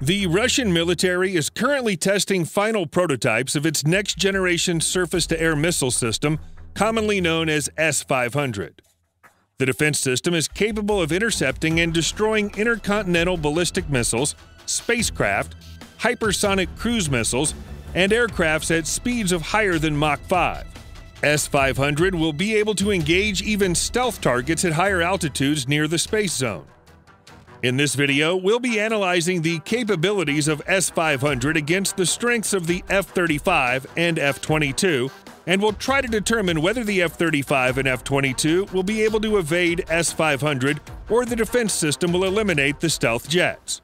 The Russian military is currently testing final prototypes of its next-generation surface-to-air missile system, commonly known as S-500. The defense system is capable of intercepting and destroying intercontinental ballistic missiles, spacecraft, hypersonic cruise missiles, and aircrafts at speeds of higher than Mach 5. S-500 will be able to engage even stealth targets at higher altitudes near the space zone. In this video, we'll be analyzing the capabilities of S-500 against the strengths of the F-35 and F-22, and we'll try to determine whether the F-35 and F-22 will be able to evade S-500 or the defense system will eliminate the stealth jets.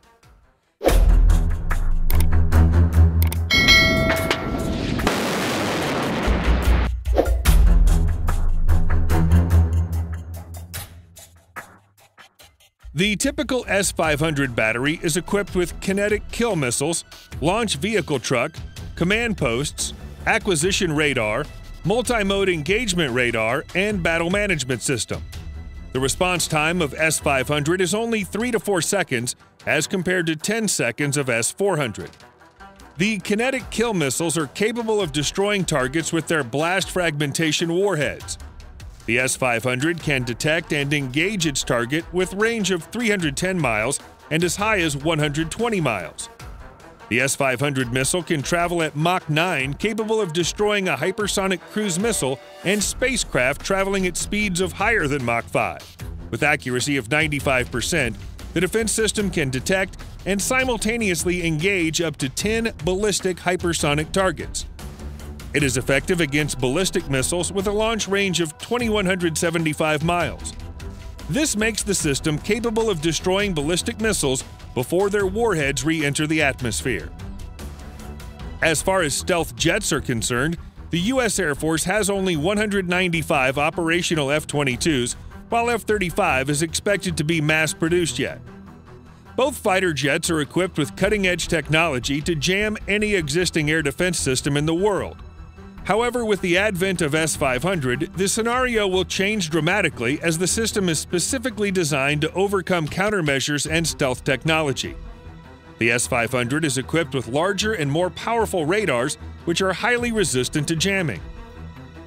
The typical S-500 battery is equipped with kinetic kill missiles, launch vehicle truck, command posts, acquisition radar, multi-mode engagement radar, and battle management system. The response time of S-500 is only 3 to 4 seconds as compared to 10 seconds of S-400. The kinetic kill missiles are capable of destroying targets with their blast fragmentation warheads. The S-500 can detect and engage its target with range of 310 miles and as high as 120 miles. The S-500 missile can travel at Mach 9, capable of destroying a hypersonic cruise missile and spacecraft traveling at speeds of higher than Mach 5. With accuracy of 95%, the defense system can detect and simultaneously engage up to 10 ballistic hypersonic targets. It is effective against ballistic missiles with a launch range of 2,175 miles. This makes the system capable of destroying ballistic missiles before their warheads re-enter the atmosphere. As far as stealth jets are concerned, the U.S. Air Force has only 195 operational F-22s, while F-35 is expected to be mass-produced yet. Both fighter jets are equipped with cutting-edge technology to jam any existing air defense system in the world. However, with the advent of S-500, the scenario will change dramatically as the system is specifically designed to overcome countermeasures and stealth technology. The S-500 is equipped with larger and more powerful radars, which are highly resistant to jamming.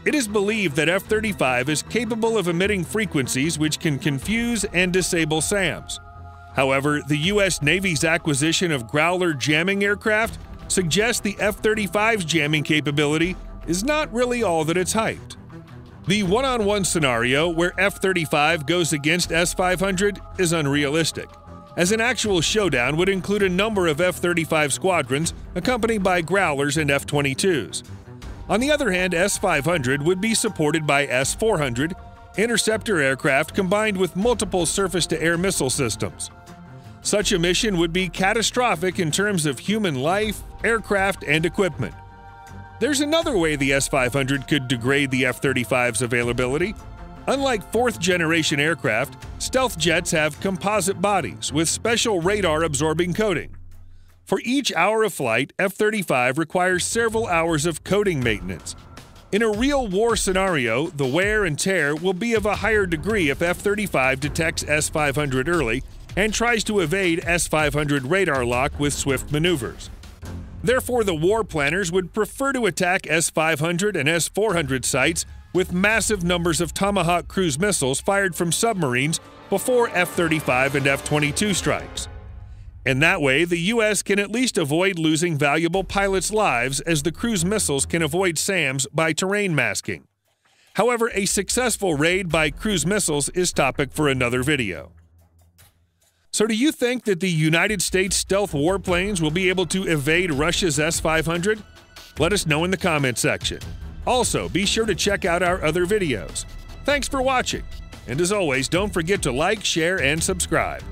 It is believed that F-35 is capable of emitting frequencies which can confuse and disable SAMs. However, the U.S. Navy's acquisition of Growler jamming aircraft suggests the F-35's jamming capability is not really all that it's hyped. The one-on-one scenario where F-35 goes against S-500 is unrealistic, as an actual showdown would include a number of F-35 squadrons accompanied by Growlers and F-22s. On the other hand, S-500 would be supported by S-400, interceptor aircraft combined with multiple surface-to-air missile systems. Such a mission would be catastrophic in terms of human life, aircraft, and equipment. There's another way the S-500 could degrade the F-35's availability. Unlike fourth-generation aircraft, stealth jets have composite bodies with special radar-absorbing coating. For each hour of flight, F-35 requires several hours of coating maintenance. In a real war scenario, the wear and tear will be of a higher degree if F-35 detects S-500 early and tries to evade S-500 radar lock with swift maneuvers. Therefore, the war planners would prefer to attack S-500 and S-400 sites with massive numbers of Tomahawk cruise missiles fired from submarines before F-35 and F-22 strikes. In that way, the U.S. can at least avoid losing valuable pilots' lives, as the cruise missiles can avoid SAMs by terrain masking. However, a successful raid by cruise missiles is topic for another video. So do you think that the United States stealth warplanes will be able to evade Russia's S-500? Let us know in the comment section. Also, be sure to check out our other videos. Thanks for watching, and as always, don't forget to like, share, and subscribe.